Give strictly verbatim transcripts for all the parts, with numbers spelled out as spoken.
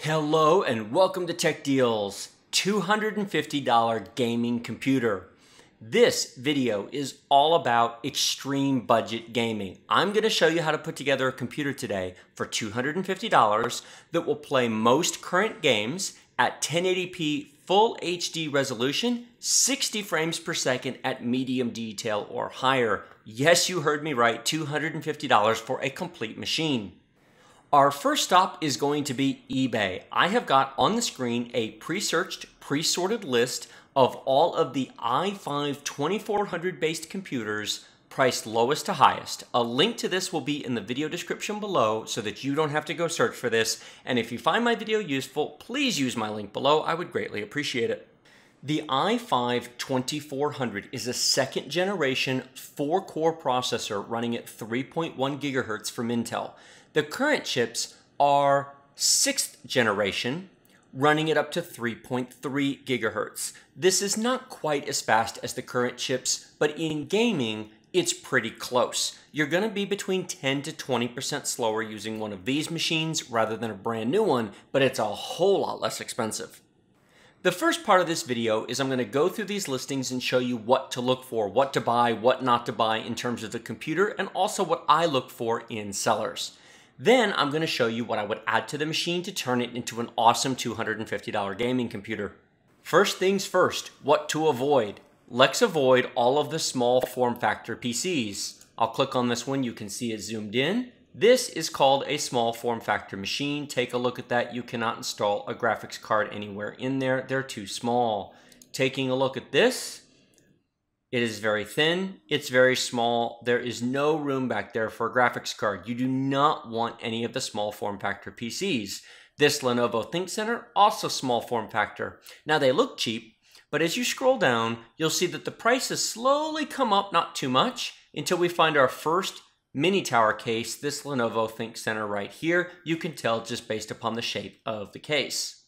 Hello and welcome to Tech Deals two hundred fifty dollar gaming computer. This video is all about extreme budget gaming. I'm going to show you how to put together a computer today for two hundred fifty dollars that will play most current games at ten eighty p full H D resolution, sixty frames per second at medium detail or higher. Yes, you heard me right, two hundred fifty dollars for a complete machine. Our first stop is going to be eBay. I have got on the screen a pre-searched, pre-sorted list of all of the i five twenty-four hundred based computers priced lowest to highest. A link to this will be in the video description below so that you don't have to go search for this. And if you find my video useful, please use my link below. I would greatly appreciate it. The i five twenty-four hundred is a second generation four core processor running at three point one gigahertz from Intel. The current chips are sixth generation, running at up to three point three gigahertz. This is not quite as fast as the current chips, but in gaming, it's pretty close. You're gonna be between ten to twenty percent slower using one of these machines rather than a brand new one, but it's a whole lot less expensive. The first part of this video is I'm gonna go through these listings and show you what to look for, what to buy, what not to buy in terms of the computer, and also what I look for in sellers. Then I'm going to show you what I would add to the machine to turn it into an awesome two hundred fifty dollar gaming computer. First things first, what to avoid. Let's avoid all of the small form factor P Cs. I'll click on this one. You can see it zoomed in. This is called a small form factor machine. Take a look at that. You cannot install a graphics card anywhere in there. They're too small. Taking a look at this. It is very thin, it's very small, there is no room back there for a graphics card. You do not want any of the small form factor P Cs. This Lenovo ThinkCenter, also small form factor. Now they look cheap, but as you scroll down, you'll see that the prices slowly come up, not too much, until we find our first mini tower case, this Lenovo ThinkCenter right here. You can tell just based upon the shape of the case.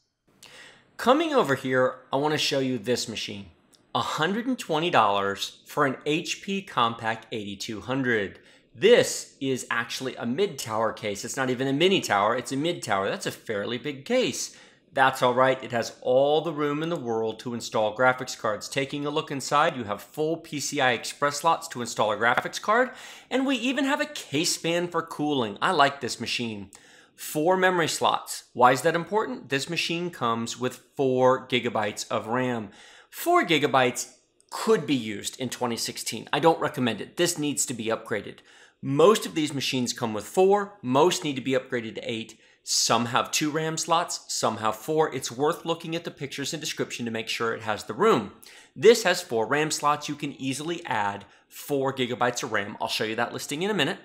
Coming over here, I want to show you this machine. one hundred twenty dollars for an H P Compaq eighty-two hundred. This is actually a mid-tower case. It's not even a mini tower, it's a mid-tower. That's a fairly big case. That's all right, it has all the room in the world to install graphics cards. Taking a look inside, you have full P C I Express slots to install a graphics card, and we even have a case fan for cooling. I like this machine. Four memory slots. Why is that important? This machine comes with four gigabytes of RAM. Four gigabytes could be used in twenty sixteen. I don't recommend it. This needs to be upgraded. Most of these machines come with four. Most need to be upgraded to eight. Some have two RAM slots. Some have four. It's worth looking at the pictures and description to make sure it has the room. This has four RAM slots. You can easily add four gigabytes of RAM. I'll show you that listing in a minute.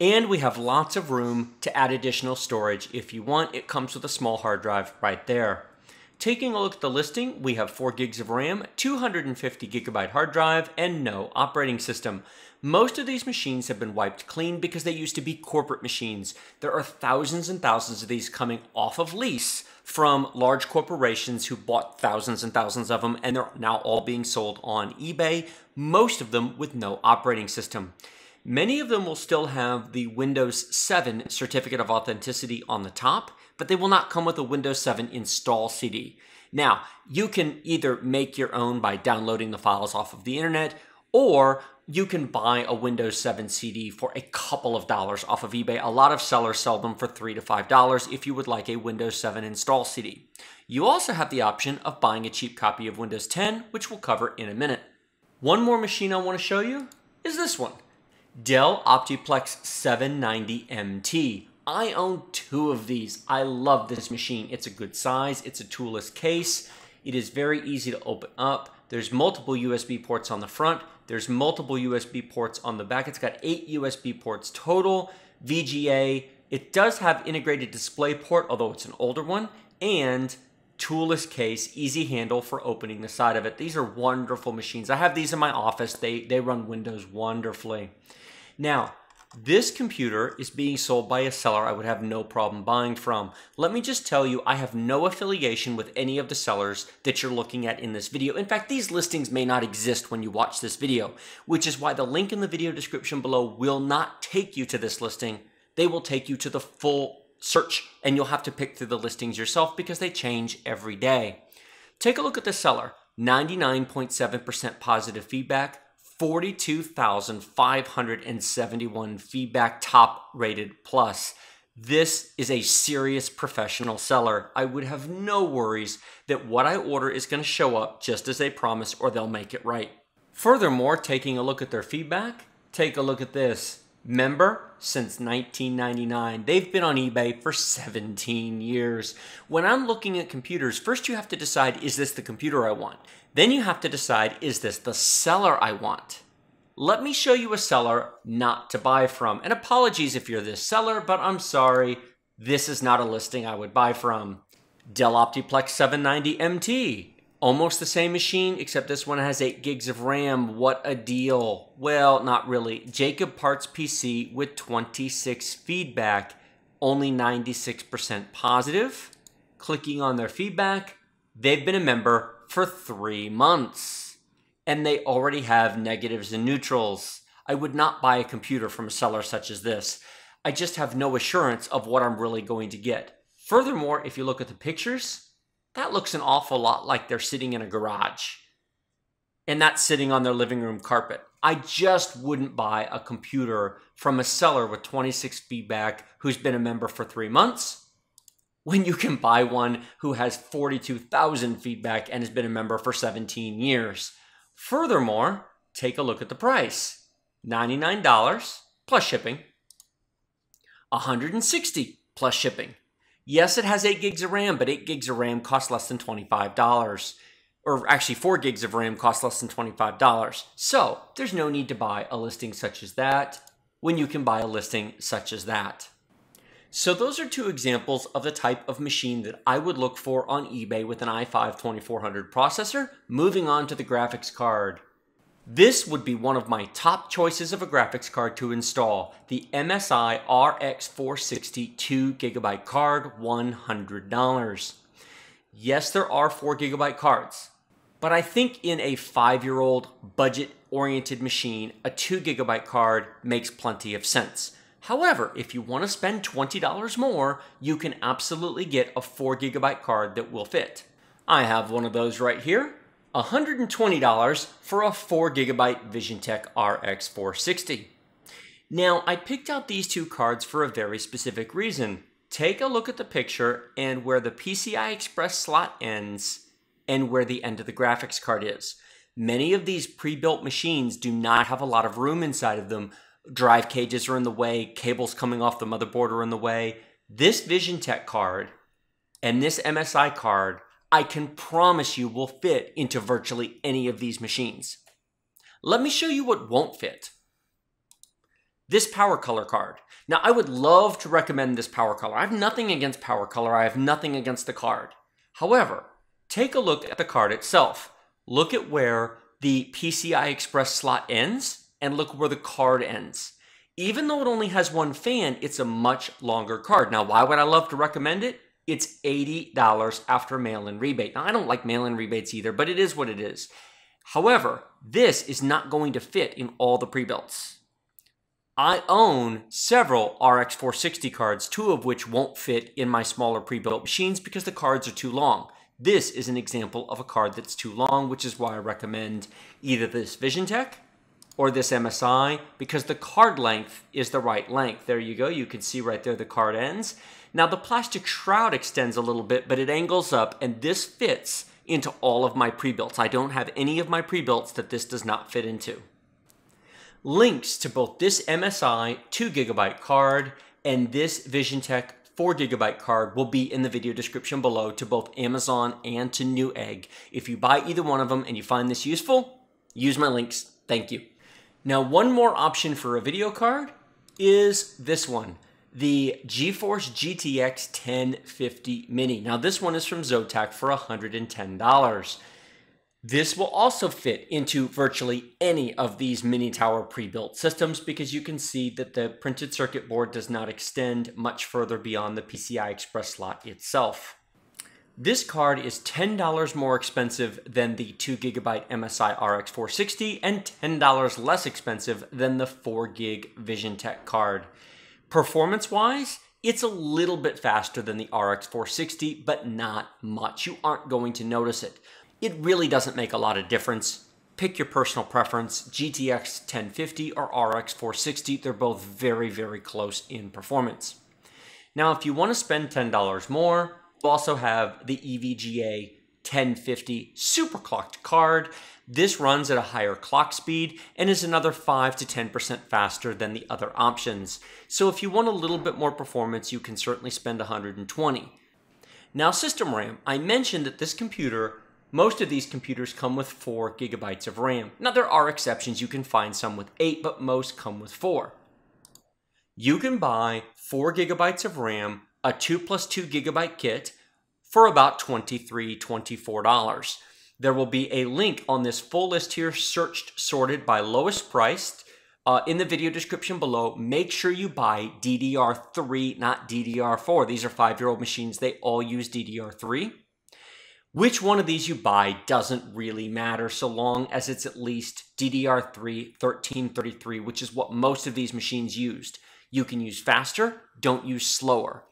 And we have lots of room to add additional storage if you want. It comes with a small hard drive right there. Taking a look at the listing, we have four gigs of RAM, two hundred fifty gigabyte hard drive, and no operating system. Most of these machines have been wiped clean because they used to be corporate machines. There are thousands and thousands of these coming off of lease from large corporations who bought thousands and thousands of them, and they're now all being sold on eBay, most of them with no operating system. Many of them will still have the Windows seven certificate of authenticity on the top, but they will not come with a Windows seven install C D. Now, you can either make your own by downloading the files off of the internet, or you can buy a Windows seven C D for a couple of dollars off of eBay. A lot of sellers sell them for three to five dollars if you would like a Windows seven install C D. You also have the option of buying a cheap copy of Windows ten, which we'll cover in a minute. One more machine I want to show you is this one. Dell Optiplex seven ninety M T. I own two of these. I love this machine. It's a good size. It's a toolless case. It is very easy to open up. There's multiple U S B ports on the front. There's multiple U S B ports on the back. It's got eight U S B ports total. V G A. It does have integrated display port, although it's an older one. And toolless case, easy handle for opening the side of it. These are wonderful machines. I have these in my office. They, they run Windows wonderfully. Now, this computer is being sold by a seller I would have no problem buying from. Let me just tell you, I have no affiliation with any of the sellers that you're looking at in this video. In fact, these listings may not exist when you watch this video, which is why the link in the video description below will not take you to this listing. They will take you to the full search, and you'll have to pick through the listings yourself because they change every day. Take a look at the seller. ninety-nine point seven percent positive feedback, forty-two thousand five hundred seventy-one feedback, top rated plus. This is a serious professional seller. I would have no worries that what I order is going to show up just as they promised, or they'll make it right. Furthermore, taking a look at their feedback, take a look at this. Member since nineteen ninety-nine. They've been on eBay for seventeen years. When I'm looking at computers, first you have to decide, is this the computer I want? Then you have to decide, is this the seller I want? Let me show you a seller not to buy from. And apologies if you're this seller, but I'm sorry, this is not a listing I would buy from. Dell Optiplex seven ninety M T. Almost the same machine, except this one has eight gigs of RAM. What a deal. Well, not really. Jacob Parts P C with twenty-six feedback, only ninety-six percent positive. Clicking on their feedback, they've been a member for three months, and they already have negatives and neutrals. I would not buy a computer from a seller such as this. I just have no assurance of what I'm really going to get. Furthermore, if you look at the pictures, that looks an awful lot like they're sitting in a garage, and that's sitting on their living room carpet. I just wouldn't buy a computer from a seller with twenty-six feedback who's been a member for three months when you can buy one who has forty-two thousand feedback and has been a member for seventeen years. Furthermore, take a look at the price. ninety-nine dollars plus shipping, one hundred sixty dollars plus shipping. Yes, it has eight gigs of RAM, but eight gigs of RAM costs less than twenty-five dollars. Or actually, four gigs of RAM costs less than twenty-five dollars. So there's no need to buy a listing such as that when you can buy a listing such as that. So those are two examples of the type of machine that I would look for on eBay with an i five twenty-four hundred processor. Moving on to the graphics card. This would be one of my top choices of a graphics card to install, the M S I R X four sixty two gigabyte card, one hundred dollars. Yes, there are four gigabyte cards, but I think in a five-year-old budget-oriented machine, a two gigabyte card makes plenty of sense. However, if you want to spend twenty dollars more, you can absolutely get a four gigabyte card that will fit. I have one of those right here. one hundred twenty dollars for a four gigabyte Visiontek R X four sixty. Now, I picked out these two cards for a very specific reason. Take a look at the picture and where the P C I Express slot ends and where the end of the graphics card is. Many of these pre-built machines do not have a lot of room inside of them. Drive cages are in the way, cables coming off the motherboard are in the way. This Visiontek card and this M S I card, I can promise you, will fit into virtually any of these machines. Let me show you what won't fit. This PowerColor card. Now, I would love to recommend this PowerColor. I have nothing against PowerColor. I have nothing against the card. However, take a look at the card itself. Look at where the P C I Express slot ends and look where the card ends. Even though it only has one fan, it's a much longer card. Now, why would I love to recommend it? It's eighty dollars after mail-in rebate. Now, I don't like mail-in rebates either, but it is what it is. However, this is not going to fit in all the pre-builts. I own several R X four sixty cards, two of which won't fit in my smaller pre-built machines because the cards are too long. This is an example of a card that's too long, which is why I recommend either this Visiontek or this M S I, because the card length is the right length. There you go. You can see right there the card ends. Now, the plastic shroud extends a little bit, but it angles up, and this fits into all of my pre-builts. I don't have any of my pre-builts that this does not fit into. Links to both this M S I two gigabyte card and this Visiontek four gigabyte card will be in the video description below to both Amazon and to Newegg. If you buy either one of them and you find this useful, use my links. Thank you. Now, one more option for a video card is this one, the GeForce G T X ten fifty Mini. Now, this one is from Zotac for one hundred ten dollars. This will also fit into virtually any of these mini tower pre-built systems because you can see that the printed circuit board does not extend much further beyond the P C I Express slot itself. This card is ten dollars more expensive than the two gigabyte M S I R X four sixty and ten dollars less expensive than the four gig Visiontek card. Performance-wise, It's a little bit faster than the R X four sixty, but not much. You aren't going to notice it. It really doesn't make a lot of difference. Pick your personal preference, G T X ten fifty or R X four sixty. They're both very, very close in performance. Now, if you want to spend ten dollars more, you also have the E V G A ten fifty superclocked card. This runs at a higher clock speed and is another five to ten percent faster than the other options. So if you want a little bit more performance, you can certainly spend one hundred twenty dollars. Now, system RAM. I mentioned that this computer, most of these computers come with four gigabytes of RAM. Now, there are exceptions. You can find some with eight, but most come with four. You can buy four gigabytes of RAM, a two plus two gigabyte kit for about twenty-three dollars, twenty-four dollars. There will be a link on this full list here, searched, sorted by lowest priced, uh, in the video description below. Make sure you buy D D R three, not D D R four. These are five-year-old machines. They all use D D R three. Which one of these you buy doesn't really matter so long as it's at least D D R three, thirteen thirty-three, which is what most of these machines used. You can use faster, don't use slower.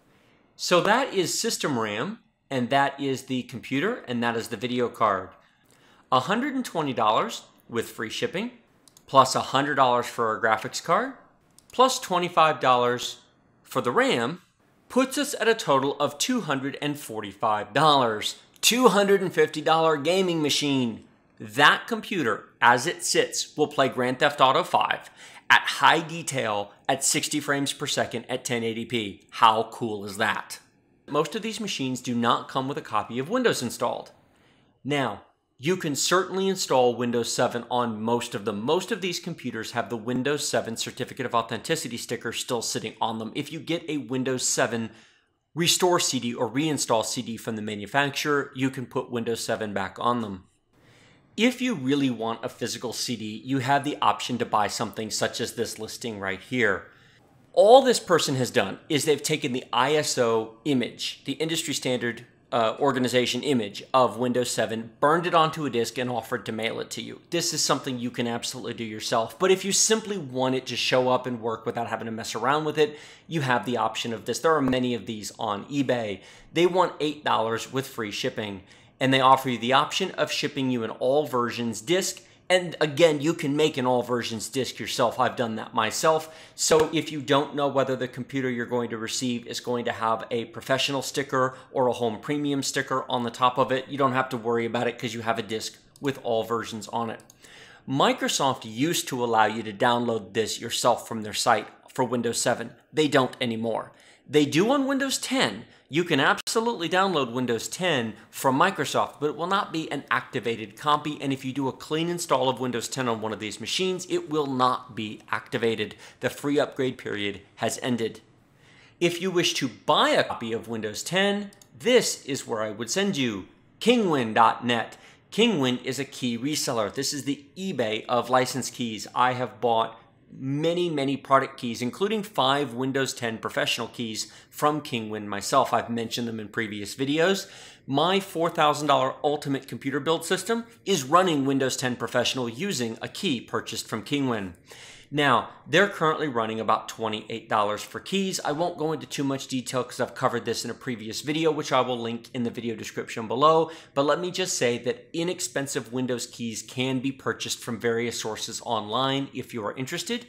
So that is system RAM, and that is the computer, and that is the video card. one hundred twenty dollars with free shipping, plus one hundred dollars for a graphics card, plus twenty-five dollars for the RAM, puts us at a total of two hundred forty-five dollars. two hundred fifty dollar gaming machine. That computer, as it sits, will play Grand Theft Auto five at high detail at sixty frames per second at ten eighty p. How cool is that? Most of these machines do not come with a copy of Windows installed. Now, you can certainly install Windows seven on most of them. Most of these computers have the Windows seven Certificate of Authenticity sticker still sitting on them. If you get a Windows seven Restore C D or reinstall C D from the manufacturer, you can put Windows seven back on them. If you really want a physical C D, you have the option to buy something such as this listing right here. All this person has done is they've taken the I S O image, the industry standard uh, organization image of Windows seven, burned it onto a disk, and offered to mail it to you. This is something you can absolutely do yourself, but if you simply want it to show up and work without having to mess around with it, you have the option of this. There are many of these on eBay. They want eight dollars with free shipping, and they offer you the option of shipping you an all versions disk. And again, you can make an all versions disk yourself. I've done that myself. So if you don't know whether the computer you're going to receive is going to have a professional sticker or a home premium sticker on the top of it, you don't have to worry about it because you have a disk with all versions on it. Microsoft used to allow you to download this yourself from their site for Windows seven. They don't anymore. They do on Windows ten. You can absolutely download Windows ten from Microsoft, but it will not be an activated copy. And if you do a clean install of Windows ten on one of these machines, it will not be activated. The free upgrade period has ended. If you wish to buy a copy of Windows ten, this is where I would send you, Kinguin dot net. Kinguin is a key reseller. This is the eBay of license keys. I have bought many, many product keys, including five Windows ten professional keys from Kinguin myself. I've mentioned them in previous videos. My four thousand dollar ultimate computer build system is running Windows ten professional using a key purchased from Kinguin. Now, they're currently running about twenty-eight dollars for keys. I won't go into too much detail because I've covered this in a previous video, which I will link in the video description below. But let me just say that inexpensive Windows keys can be purchased from various sources online if you are interested.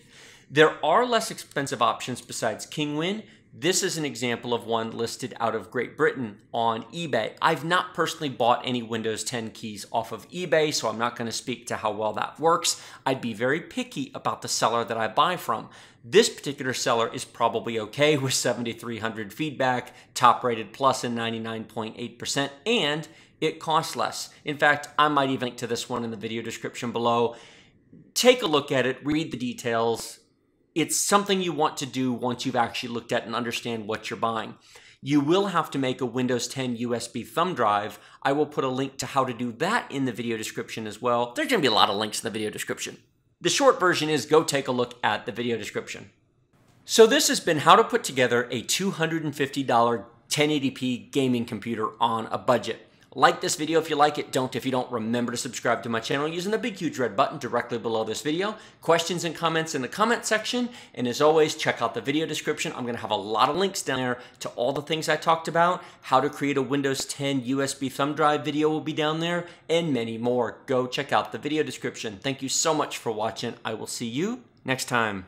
There are less expensive options besides Kinguin. This is an example of one listed out of Great Britain on eBay. I've not personally bought any Windows ten keys off of eBay, so I'm not going to speak to how well that works. I'd be very picky about the seller that I buy from. This particular seller is probably okay with seventy-three hundred feedback, top rated plus in ninety-nine point eight percent, and it costs less. In fact, I might even link to this one in the video description below. Take a look at it, read the details. It's something you want to do once you've actually looked at and understand what you're buying. You will have to make a Windows ten U S B thumb drive. I will put a link to how to do that in the video description as well. There's going to be a lot of links in the video description. The short version is go take a look at the video description. So this has been how to put together a two hundred fifty dollar ten eighty p gaming computer on a budget. Like this video if you like it. Don't if you don't. Remember to subscribe to my channel using the big huge red button directly below this video. Questions and comments in the comment section. And as always, check out the video description. I'm going to have a lot of links down there to all the things I talked about. How to create a Windows ten U S B thumb drive video will be down there, and many more. Go check out the video description. Thank you so much for watching. I will see you next time.